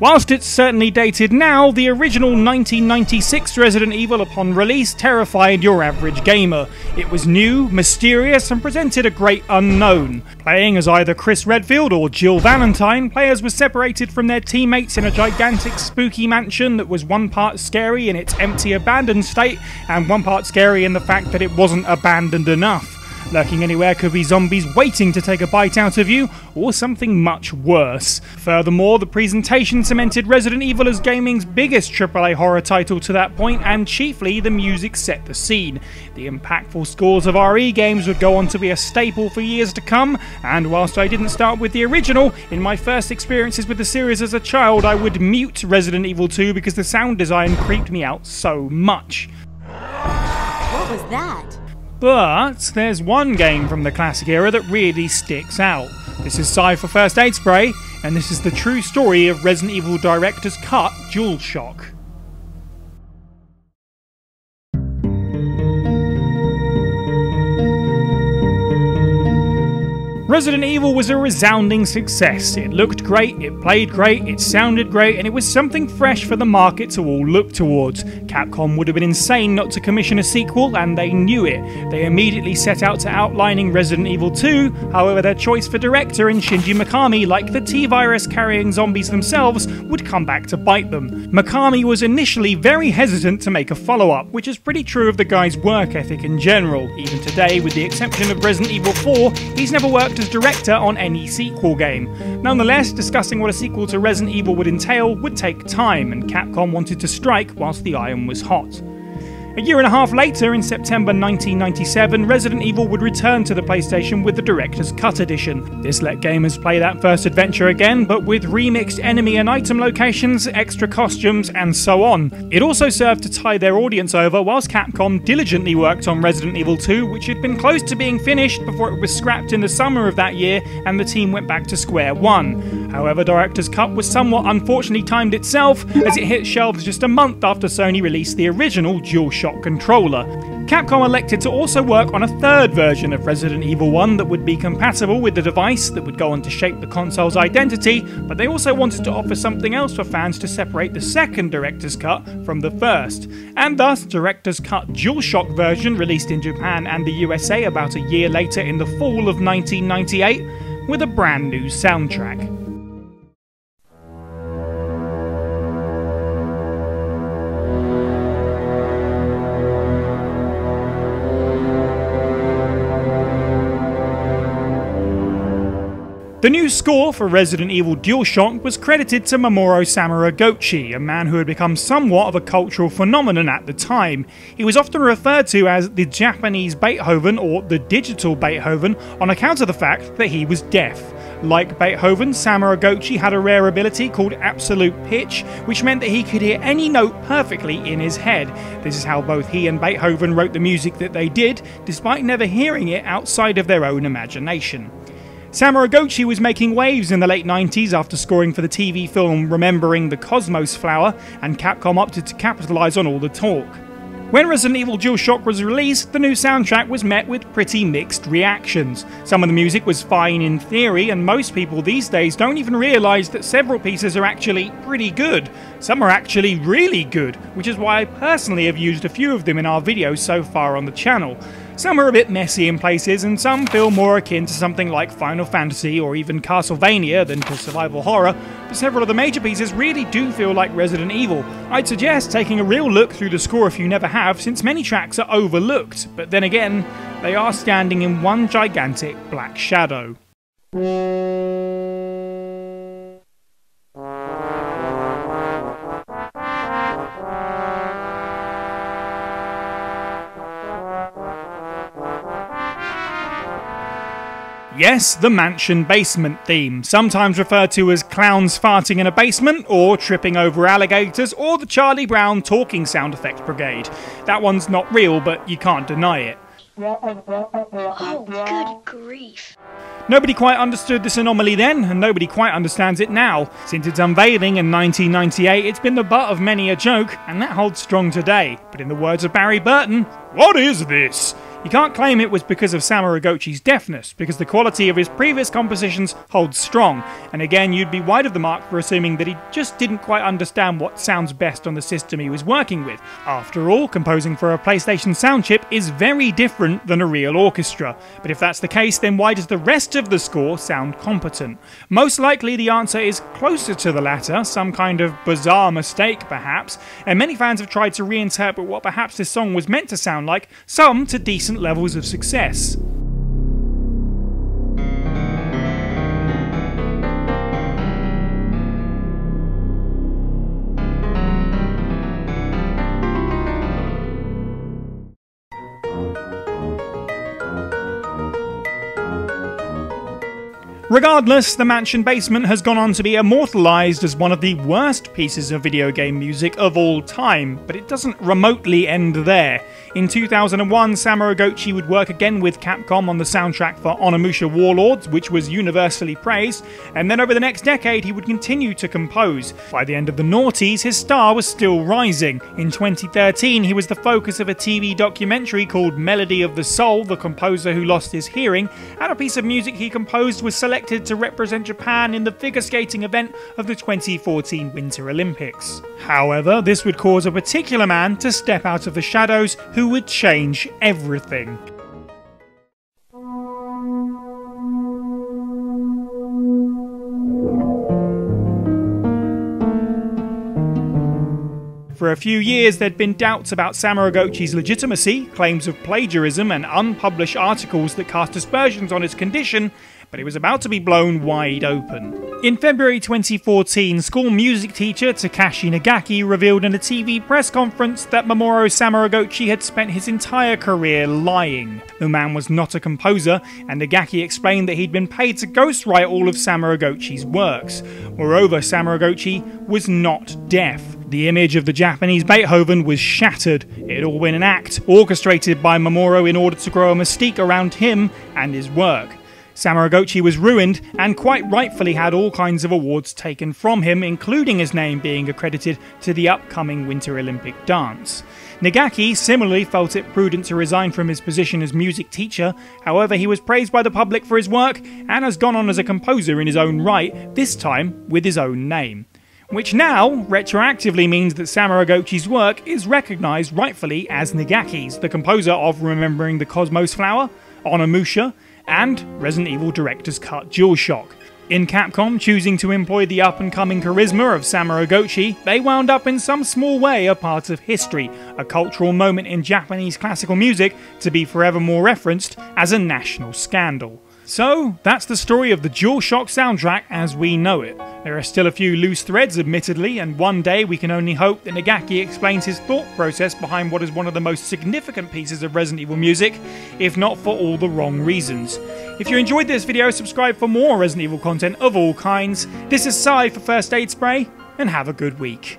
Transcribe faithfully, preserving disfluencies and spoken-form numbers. Whilst it's certainly dated now, the original nineteen ninety-six Resident Evil upon release terrified your average gamer. It was new, mysterious, and presented a great unknown. Playing as either Chris Redfield or Jill Valentine, players were separated from their teammates in a gigantic spooky mansion that was one part scary in its empty abandoned state, and one part scary in the fact that it wasn't abandoned enough. Lurking anywhere could be zombies waiting to take a bite out of you, or something much worse. Furthermore, the presentation cemented Resident Evil as gaming's biggest triple A horror title to that point, and chiefly the music set the scene. The impactful scores of R E games would go on to be a staple for years to come, and whilst I didn't start with the original, in my first experiences with the series as a child I would mute Resident Evil two because the sound design creeped me out so much. What was that? But there's one game from the classic era that really sticks out. This is Psy for First Aid Spray, and this is the true story of Resident Evil Director's Cut DualShock. Resident Evil was a resounding success. It looked great, it played great, it sounded great, and it was something fresh for the market to all look towards. Capcom would have been insane not to commission a sequel, and they knew it. They immediately set out to outlining Resident Evil two, however their choice for director in Shinji Mikami, like the T-Virus carrying zombies themselves, would come back to bite them. Mikami was initially very hesitant to make a follow-up, which is pretty true of the guy's work ethic in general. Even today, with the exception of Resident Evil four, he's never worked as director on any sequel game. Nonetheless, discussing what a sequel to Resident Evil would entail would take time, and Capcom wanted to strike whilst the iron was hot. A year and a half later, in September nineteen ninety-seven, Resident Evil would return to the PlayStation with the Director's Cut edition. This let gamers play that first adventure again, but with remixed enemy and item locations, extra costumes, and so on. It also served to tie their audience over whilst Capcom diligently worked on Resident Evil two, which had been close to being finished before it was scrapped in the summer of that year and the team went back to square one. However, Director's Cut was somewhat unfortunately timed itself, as it hit shelves just a month after Sony released the original DualShock controller. Capcom elected to also work on a third version of Resident Evil one that would be compatible with the device, that would go on to shape the console's identity, but they also wanted to offer something else for fans to separate the second Director's Cut from the first, and thus Director's Cut DualShock version released in Japan and the U S A about a year later in the fall of nineteen ninety-eight with a brand new soundtrack. The new score for Resident Evil DualShock was credited to Mamoru Samuragochi, a man who had become somewhat of a cultural phenomenon at the time. He was often referred to as the Japanese Beethoven or the digital Beethoven on account of the fact that he was deaf. Like Beethoven, Samuragochi had a rare ability called absolute pitch, which meant that he could hear any note perfectly in his head. This is how both he and Beethoven wrote the music that they did, despite never hearing it outside of their own imagination. Samuragochi was making waves in the late nineties after scoring for the T V film Remembering the Cosmos Flower, and Capcom opted to capitalise on all the talk. When Resident Evil DualShock was released, the new soundtrack was met with pretty mixed reactions. Some of the music was fine in theory, and most people these days don't even realise that several pieces are actually pretty good. Some are actually really good, which is why I personally have used a few of them in our videos so far on the channel. Some are a bit messy in places, and some feel more akin to something like Final Fantasy or even Castlevania than to survival horror, but several of the major pieces really do feel like Resident Evil. I'd suggest taking a real look through the score if you never have, since many tracks are overlooked, but then again, they are standing in one gigantic black shadow. Yes, the mansion basement theme, sometimes referred to as clowns farting in a basement, or tripping over alligators, or the Charlie Brown talking sound effect brigade. That one's not real, but you can't deny it. Oh, good grief. Nobody quite understood this anomaly then, and nobody quite understands it now. Since its unveiling in nineteen ninety-eight, it's been the butt of many a joke, and that holds strong today. But in the words of Barry Burton, what is this? You can't claim it was because of Samuragochi's deafness, because the quality of his previous compositions holds strong, and again you'd be wide of the mark for assuming that he just didn't quite understand what sounds best on the system he was working with. After all, composing for a PlayStation sound chip is very different than a real orchestra, but if that's the case then why does the rest of the score sound competent? Most likely the answer is closer to the latter, some kind of bizarre mistake perhaps, and many fans have tried to reinterpret what perhaps this song was meant to sound like, some to decent levels of success. Regardless, the mansion basement has gone on to be immortalised as one of the worst pieces of video game music of all time, but it doesn't remotely end there. In two thousand one, Samuragochi would work again with Capcom on the soundtrack for Onimusha Warlords, which was universally praised, and then over the next decade he would continue to compose. By the end of the noughties, his star was still rising. In twenty thirteen, he was the focus of a T V documentary called Melody of the Soul, the composer who lost his hearing, and a piece of music he composed was selected to represent Japan in the figure skating event of the twenty fourteen Winter Olympics. However, this would cause a particular man to step out of the shadows who would change everything. For a few years there'd been doubts about Samuragochi's legitimacy, claims of plagiarism and unpublished articles that cast aspersions on his condition, but it was about to be blown wide open. In February twenty fourteen, school music teacher Takashi Nagaki revealed in a T V press conference that Mamoru Samuragochi had spent his entire career lying. The man was not a composer, and Nagaki explained that he'd been paid to ghostwrite all of Samuragochi's works. Moreover, Samuragochi was not deaf. The image of the Japanese Beethoven was shattered. It all been an act, orchestrated by Mamoru in order to grow a mystique around him and his work. Samuragochi was ruined, and quite rightfully had all kinds of awards taken from him, including his name being accredited to the upcoming Winter Olympic dance. Nagaki similarly felt it prudent to resign from his position as music teacher, however he was praised by the public for his work, and has gone on as a composer in his own right, this time with his own name. Which now, retroactively means that Samuragochi's work is recognised rightfully as Nagaki's, the composer of Remembering the Cosmos Flower, Onimusha, and Resident Evil Director's Cut DualShock. In Capcom choosing to employ the up-and-coming charisma of Samuragochi, they wound up in some small way a part of history, a cultural moment in Japanese classical music to be forevermore referenced as a national scandal. So, that's the story of the DualShock soundtrack as we know it. There are still a few loose threads, admittedly, and one day we can only hope that Nagaki explains his thought process behind what is one of the most significant pieces of Resident Evil music, if not for all the wrong reasons. If you enjoyed this video, subscribe for more Resident Evil content of all kinds. This is Psy for First Aid Spray, and have a good week.